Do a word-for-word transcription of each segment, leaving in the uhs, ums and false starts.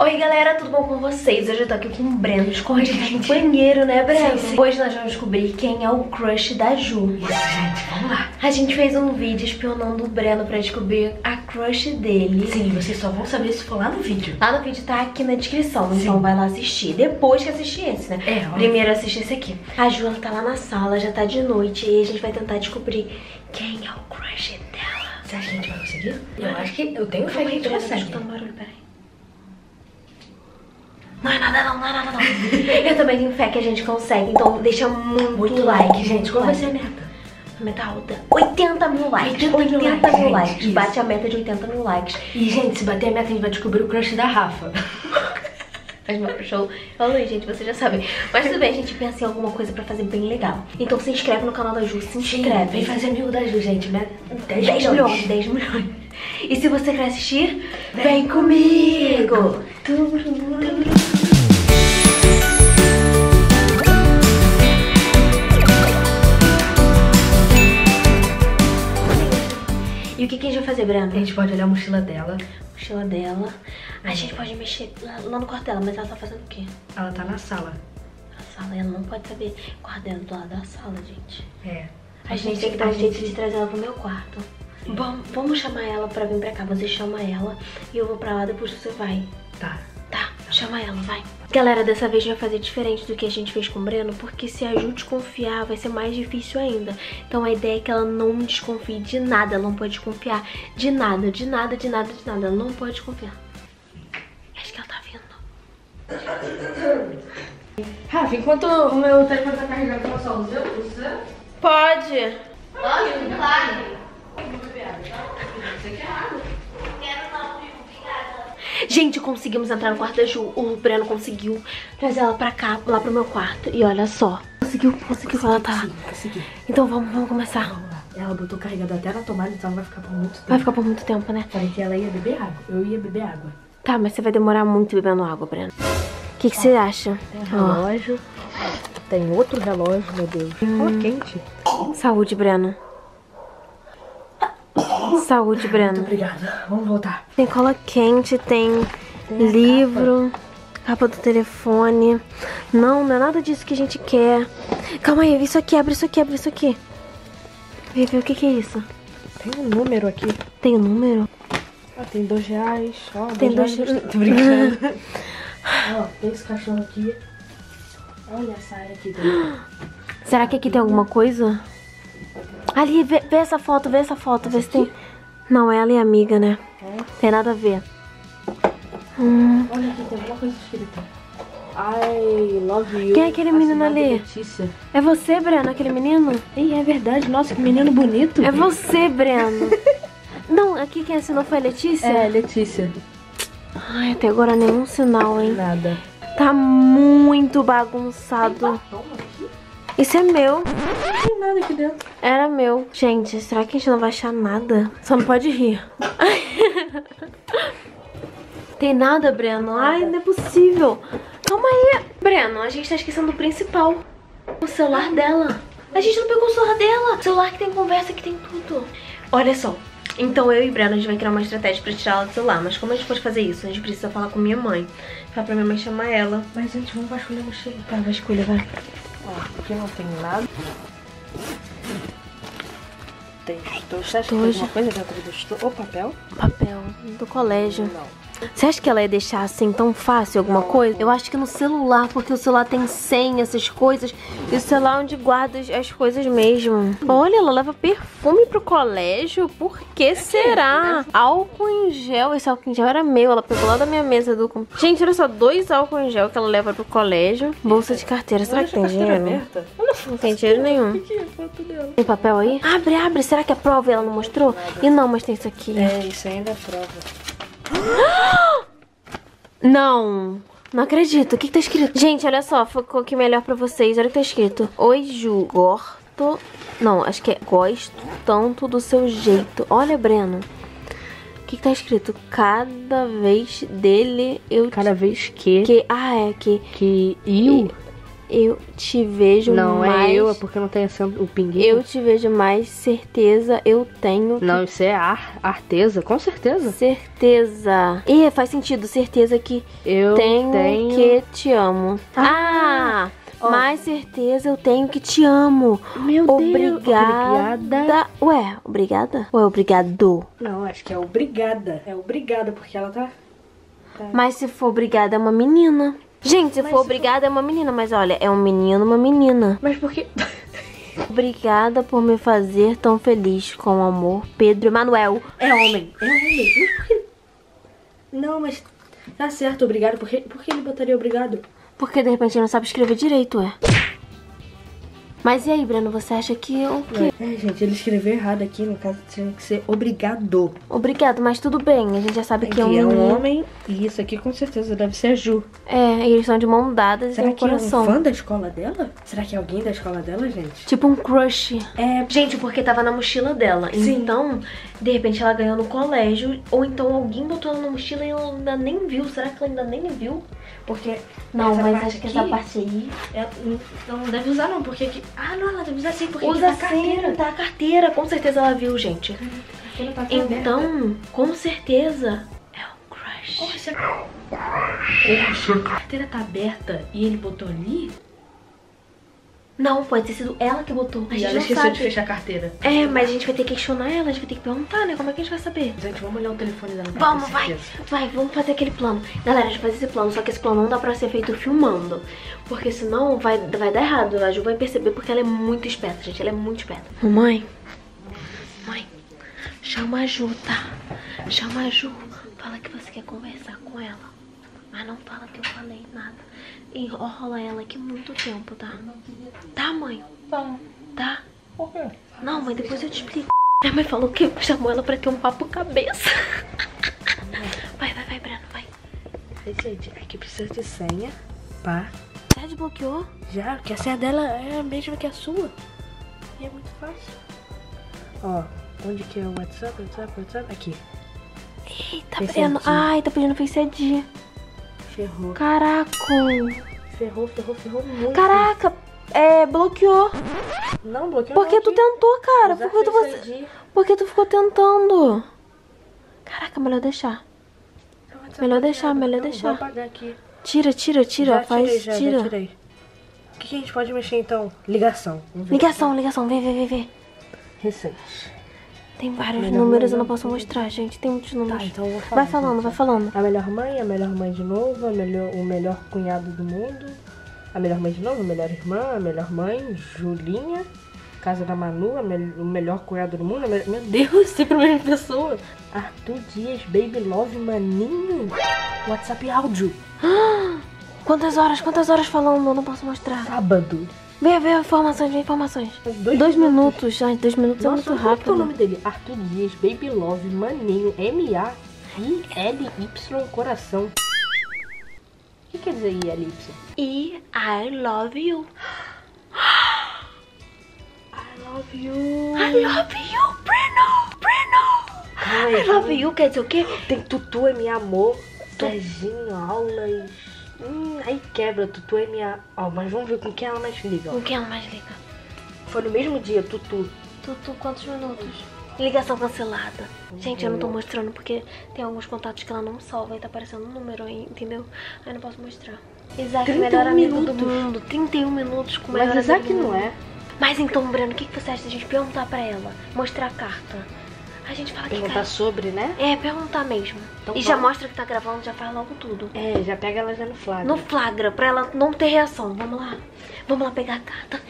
Oi galera, tudo bom com vocês? Hoje eu tô aqui com o Breno escondido no banheiro, né Breno? Sim, sim. Hoje nós vamos descobrir quem é o crush da Ju. Isso, gente, vamos lá. A gente fez um vídeo espionando o Breno pra descobrir a crush dele. Sim, vocês só vão saber se for lá no vídeo. Lá no vídeo tá aqui na descrição, sim. Então vai lá assistir. Depois que assistir esse, né? É, ó. Primeiro assiste esse aqui. A Ju, ela tá lá na sala, já tá de noite e a gente vai tentar descobrir quem é o crush dela. Você acha que a gente vai conseguir? Eu acho que eu tenho fé que a gente consegue. Escutando um barulho, peraí. Não é nada não, não é nada não. Eu também tenho fé que a gente consegue, então deixa muito, muito like, like, gente. Qual vai ser a meta? A meta alta. oitenta mil likes. oitenta mil, oitenta mil likes. likes. Bate isso. A meta de oitenta mil likes. E, gente, se bater a meta, a gente vai descobrir o crush da Rafa. Mas meu show, falou, gente, vocês já sabem. Mas tudo bem, a gente pensa em alguma coisa pra fazer bem legal. Então se inscreve no canal da Ju, se inscreve. Sim, vem fazer amigo da Ju, gente, né? dez milhões. dez milhões. E se você quer assistir, vem, vem comigo. comigo. E o que, que a gente vai fazer, Breno? A gente pode olhar a mochila dela. Mochila dela. A gente pode mexer lá, lá no quarto dela, mas ela tá fazendo o quê? Ela tá na sala. Na sala, ela não pode saber. O quarto dela é do lado da sala, gente. É. A, a gente, gente tem que dar um jeito gente... de trazer ela pro meu quarto. Bom, vamos chamar ela pra vir pra cá. Você chama ela e eu vou pra lá, depois você vai. Tá. Tá, chama ela, vai. Galera, dessa vez vai fazer diferente do que a gente fez com o Breno, porque se a Ju desconfiar vai ser mais difícil ainda. Então a ideia é que ela não desconfie de nada, ela não pode desconfiar de nada, de nada, de nada, de nada. Ela não pode desconfiar. Acho que ela tá vindo. Rafa, enquanto o meu telefone tá carregando, eu posso usar o seu? Pode. Pode, claro. Você quer água? Quero não. Gente, conseguimos entrar no quarto da Ju. O Breno conseguiu trazer ela pra cá, lá pro meu quarto. E olha só. Conseguiu, conseguiu, ela tá lá. Consegui. Então vamos, vamos começar. Vamos lá. Ela botou carregada até na tomada, então vai ficar por muito tempo. Vai ficar por muito tempo, né? Falei que ela ia beber água. Eu ia beber água. Tá, mas você vai demorar muito bebendo água, Breno. O que, que você acha? Tem relógio. Oh. Tem outro relógio, meu Deus. Hum. Ela é quente. Saúde, Breno. Saúde, Breno. Muito obrigada. Vamos voltar. Tem cola quente, tem, tem livro, capa. capa do telefone. Não, não é nada disso que a gente quer. Calma aí, isso aqui, abre isso aqui, abre isso aqui. Vê, vê o que, que é isso. Tem um número aqui. Tem um número? Ah, tem dois reais. Ó, tem dois reais. reais. Tô brincando. Ó, tem esse cachorro aqui. Olha essa área aqui também. Será que aqui tem alguma coisa? Ali, vê, vê essa foto, vê essa foto, vê se tem... Não, ela é amiga, né? É. Tem nada a ver. Hum. Olha aqui, tem alguma coisa escrita. I love you. Quem é aquele menino ali? Letícia. É você, Breno, aquele menino? Ih, é verdade. Nossa, que menino bonito. É você, Breno. Não, aqui quem assinou foi a Letícia? É, Letícia. Ai, até agora nenhum sinal, hein? Nada. Tá muito bagunçado. Tem batom aqui? Isso é meu. Não tem nada aqui dentro. Era meu. Gente, será que a gente não vai achar nada? Só não pode rir. Tem nada, Breno? Ai, não é possível. Calma aí. Breno, a gente tá esquecendo do principal. O celular dela. A gente não pegou o celular dela. O celular que tem conversa, que tem tudo. Olha só. Então eu e Breno, a gente vai criar uma estratégia pra tirar ela do celular. Mas como a gente pode fazer isso? A gente precisa falar com minha mãe. Falar pra minha mãe chamar ela. Mas, gente, vamos vasculhar a mochila. Tá, vasculha, vai. Aqui não tem nada. Tem estojo. Você acha que tem alguma coisa dentro do estojo? Ou papel? Papel do colégio. Não. Você acha que ela ia deixar assim tão fácil alguma não. coisa? Eu acho que no celular, porque o celular tem senha, essas coisas. E o celular é onde guarda as coisas mesmo. Olha, ela leva perfume pro colégio. Por que é será? Que é álcool em gel. Esse álcool em gel era meu. Ela pegou lá da minha mesa do... Gente, olha só. Dois álcool em gel que ela leva pro colégio. Bolsa de carteira. Será que tem dinheiro? Aberta? Não tem dinheiro nenhum. Tem papel aí? Abre, abre. Será que é prova e ela não mostrou? E não, mas tem isso aqui. É, isso ainda é prova. Não. Não acredito. O que, que tá escrito? Gente, olha só. Ficou aqui melhor pra vocês. Olha o que tá escrito. Oi, Ju. Gorto. Não, acho que é gosto tanto do seu jeito. Olha, Breno. O que, que tá escrito? Cada vez dele eu... Cada vez que... que... Ah, é que... Que eu... Eu te vejo não, mais... Não, é eu, é porque não tem o pinguinho. Eu te vejo mais, certeza, eu tenho... Não, que... isso é ar, arteza, com certeza. Certeza. Ih, faz sentido, certeza que eu tenho, tenho... que te amo. Ah! ah. Oh. Mais certeza eu tenho que te amo. Meu Deus. Obrigada. Ué, obrigada? Ou é obrigado? Não, acho que é obrigada. É obrigada, porque ela tá... tá... Mas se for obrigada é uma menina. Gente, se mas for se obrigada for... é uma menina. Mas olha, é um menino, uma menina. Mas por quê? Obrigada por me fazer tão feliz com amor, Pedro Emanuel. É homem, é homem. Mas por que... Não, mas tá certo, obrigado. Por que, por que ele botaria obrigado? Porque de repente ele não sabe escrever direito, é. Mas e aí, Breno, você acha que o quê? É, gente, ele escreveu errado aqui, no caso tinha que ser obrigado. Obrigado, mas tudo bem, a gente já sabe é que, que é um homem. É um homem, e isso aqui com certeza deve ser a Ju. É, e eles são de mão dadas e tem um coração. Será que é um fã da escola dela? Será que é alguém da escola dela, gente? Tipo um crush. É, gente, porque tava na mochila dela. Sim. Então, de repente ela ganhou no colégio, ou então alguém botou ela na mochila e ela ainda nem viu. Será que ela ainda nem viu? Porque... Não, mas acho aqui, que essa parte aí... Ela não deve usar não, porque... Aqui... Ah, não, ela deve usar sim, porque usa aqui tá a carteira. Tá a carteira, com certeza ela viu, gente. Carteira tá então, aberta. Com certeza... É um crush. Oh, essa... É um crush. Oh, a carteira tá aberta e ele botou ali? Não, pode ter sido ela que botou. A gente ela não esqueceu sabe. De fechar a carteira. É, mas a gente vai ter que questionar ela, a gente vai ter que perguntar, né? Como é que a gente vai saber? Gente, vamos olhar o telefone dela. Vamos, vai, vai, vamos fazer aquele plano. Galera, a gente vai fazer esse plano, só que esse plano não dá pra ser feito filmando. Porque senão vai, vai dar errado, a Ju vai perceber porque ela é muito esperta, gente. Ela é muito esperta. Mamãe, mãe, chama a Ju, tá? Chama a Ju, fala que você quer conversar com ela. Mas não fala que eu falei nada. Enrola ela aqui muito tempo, tá? Tá, mãe? Tá. Tá? Por quê? Não, mãe, depois eu te explico. Minha mãe falou que chamou ela pra ter um papo cabeça. Vai, vai, vai, Breno, vai. Gente, aqui precisa de senha. Pá. Já desbloqueou? Já, porque a senha dela é a mesma que a sua. E é muito fácil. Ó, onde que é o WhatsApp, WhatsApp, WhatsApp? Aqui. Eita, Breno. Ai, tá pedindo Face I D. Ferrou. Caraca. Ferrou, ferrou, ferrou muito. Caraca, é, bloqueou. Não, bloqueou. Porque não, tu aqui. Tentou, cara. Porque tu, você... porque tu ficou tentando. Caraca, melhor deixar. Melhor deixar, melhor deixar. Vou apagar aqui. Tira, tira, tira. Já faz, tirei, já, tira. Já tirei. O que a gente pode mexer então? Ligação. Ligação, ligação. Vem, vem, vem, vem. Recente. Tem vários melhor números, mãe, eu não posso mostrar, gente. Tem muitos números. Tá, então eu vou falar, vai falando, gente. Vai falando. A melhor mãe, a melhor mãe de novo, a melhor, o melhor cunhado do mundo, a melhor mãe de novo, a melhor irmã, a melhor mãe, Julinha, casa da Manu, a me, o melhor cunhado do mundo. Me, meu Deus, sempre a mesma pessoa. Arthur Dias, Baby Love, Maninho, WhatsApp áudio. Quantas horas, quantas horas falando? Eu não posso mostrar. Sábado. Vê, vê informações, vê informações. Dois, dois minutos, já, dois minutos nossa, é muito rápido. Qual é o nome dele? Arthur Dias, Baby Love, Maninho, M A I L Y, coração. O que quer dizer I L Y? E I love you. I love you. I love you, Breno, Breno. Ai, I love you, quer dizer o quê? Tem tutu é meu amor, Zezinho, aulas. Hum, aí quebra, Tutu é minha... Ó, oh, mas vamos ver com quem ela mais liga. Ó. Com quem ela mais liga? Foi no mesmo dia, Tutu. Tutu, quantos minutos? Ligação cancelada. Uhum. Gente, eu não tô mostrando porque tem alguns contatos que ela não salva e tá aparecendo um número aí, entendeu? Aí não posso mostrar. Isaac, melhor amigo minutos. Do mundo. trinta e um minutos com o melhor mas amigo Isaac não é. Mas então, Breno, o que, que você acha de a gente perguntar pra ela? Mostrar a carta. A gente fala perguntar que cara... sobre, né? É, perguntar mesmo. Então, e vamos. Já mostra que tá gravando, já faz logo tudo. É, já pega ela já no flagra. No flagra, pra ela não ter reação. Vamos lá. Vamos lá pegar a carta.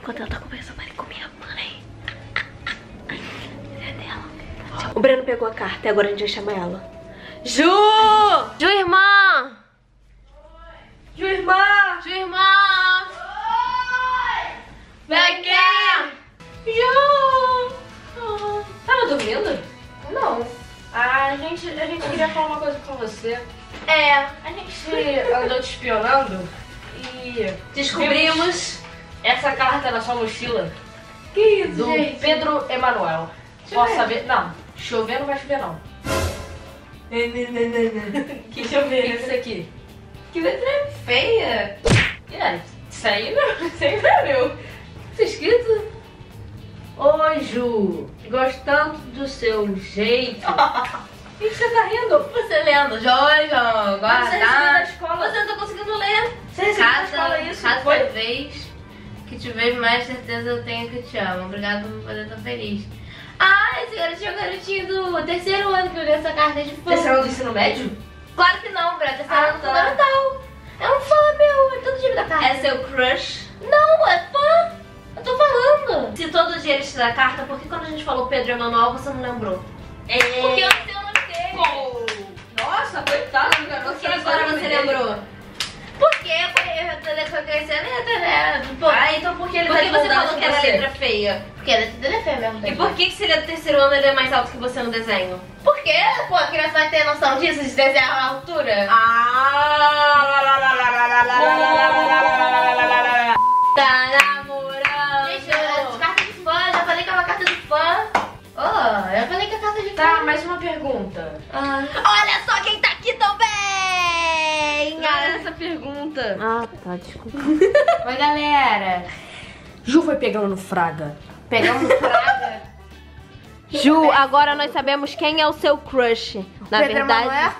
Enquanto ela tá conversando ali com minha mãe. É dela. O Breno pegou a carta e agora a gente vai chamar ela. Ju! Ju, irmã! Ju, irmã! Ju, irmã! Oi! Vem aqui! Ju! Tava dormindo? Não. A gente, a gente queria falar uma coisa com você. É. A gente andou te espionando e... Descobrimos essa carta na sua mochila. Que isso, do gente? Pedro Emanuel. Posso saber? Não. Chover não vai chover, não. Que chover? O que é isso aqui? Que letra feia. É, Isso aí não, isso aí não é meu. Tá escrito? Ô, Ju, gosto tanto do seu jeito. O que você tá rindo? Você lendo, João, João, guardar. Você não tá conseguindo ler. Você cada, escola, isso cada foi? Vez que te vejo, mais certeza eu tenho que te amo. Obrigado por poder estar feliz. Ah, esse garotinho é o garotinho do terceiro ano que eu li essa carta de fã. Terceiro ano do ensino médio? Claro que não, Breno. Terceiro ah, ano do fundamental. É um fã meu, é todo dia da carta. É seu crush? Não, é fã. Eu tô falando. Se todo dia ele te dá carta, por que quando a gente falou Pedro Emanuel você não lembrou? É. Porque eu sei o nome dele. Oh. Nossa, coitado do garoto. Porque agora você lembrou. Porque eu foi crescendo e até, né? Ah, então por que ele vai você falou que era letra feia? Porque a letra dele é feia mesmo. E por que se ele é do terceiro ano ele é mais alto que você no desenho? Porque, pô, a criança vai ter noção disso, de desenhar a altura. Ah! Tá namorando. Gente, carta de fã, já falei que é uma carta de fã. Oh, eu falei que é carta de fã. Tá, mais uma pergunta. Olha só quem tá aqui também! Olha essa pergunta. Ah, tá, desculpa. Oi, galera. Ju foi pegando no Fraga. Pegando no Fraga? Ju, agora nós sabemos quem é o seu crush. Na verdade...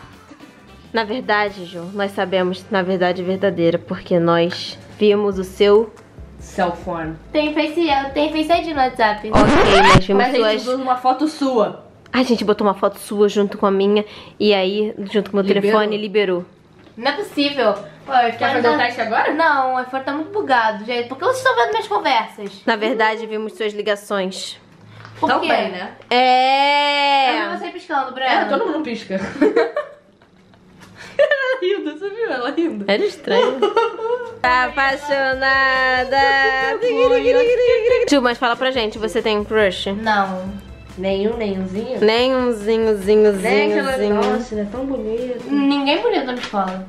Na verdade, Ju, nós sabemos, na verdade, verdadeira. Porque nós vimos o seu... cell phone. Tem face, tem face aí de WhatsApp. Ok, nós vimos mas suas... a gente botou uma foto sua. A gente botou uma foto sua junto com a minha. E aí, junto com o meu liberou. Telefone, liberou. Não é possível. Pô, quer fazer tá... o teste agora? Não, o iPhone tá muito bugado, gente. Por que vocês estão vendo minhas conversas? Na verdade, vimos suas ligações. Por tão quê? Bem, né? É... Eu vi você piscando, Breno. É, todo mundo pisca. Ela rindo, você viu? Ela rindo. Era estranho. Apaixonada. Ju, mas fala pra gente, você tem um crush? Não. Nenhum, nenhumzinho? Nenhumzinhozinhozinho. Nossa, ele é tão bonito. Ninguém bonito me fala.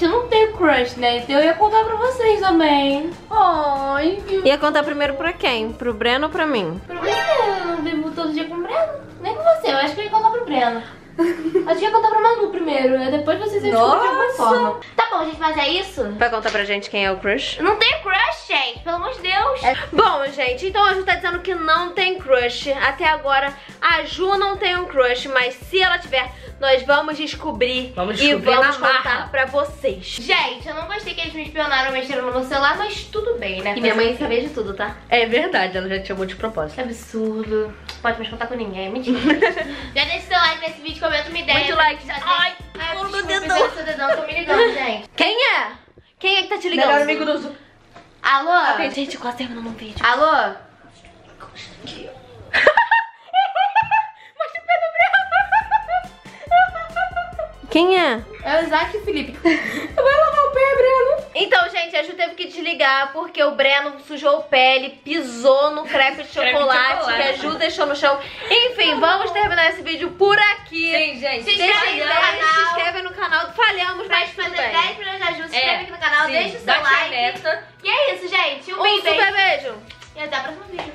Eu não tenho crush, né? Então eu ia contar pra vocês também. Ai, que... Ia contar primeiro pra quem? Pro Breno ou pra mim? Pra você, eu não vivo todo dia com o Breno. Nem com você, eu acho que eu ia contar pro Breno. Acho que ia contar pra Manu primeiro, né? Depois vocês iam descobrir de alguma forma. Tá bom, gente, mas é isso? Vai contar pra gente quem é o crush? Não tem crush, gente, pelo amor de Deus. É. Bom, gente, então a Ju tá dizendo que não tem crush. Até agora, a Ju não tem um crush, mas se ela tiver, nós vamos descobrir. Vamos descobrir e vamos contar pra vocês. Gente, eu não gostei que eles me espionaram, mexeram no meu celular, mas tudo bem, né? E minha mãe sabia de tudo, tá? É verdade, ela já te chamou de propósito. É absurdo. Pode mais contar com ninguém, mentira. Já deixa o seu like nesse vídeo, comenta uma ideia. Muito like. Ai, ai, meu dedão. Seu dedão, tô me ligando, gente. Quem é? Quem é que tá te ligando? Melhor amigo do Zu. Alô? Ah, gente, quase terminando um vídeo. Alô? Quem é? É o Isaac e o Felipe. Vai lavar o pé, Breno. Então, gente, a Ju teve que desligar porque o Breno sujou o pé, ele pisou no crepe de chocolate, chocolate que a Ju deixou no chão. Enfim, vamos terminar esse vídeo por aqui. Sim, gente. Se inscreve, no, canal. Se inscreve no canal. Falhamos, mas tudo bem. dez milhões da Ju, se inscreve é. Aqui no canal, sim, deixa o seu like. E é isso, gente. Um, um super beijo. E até o próximo vídeo.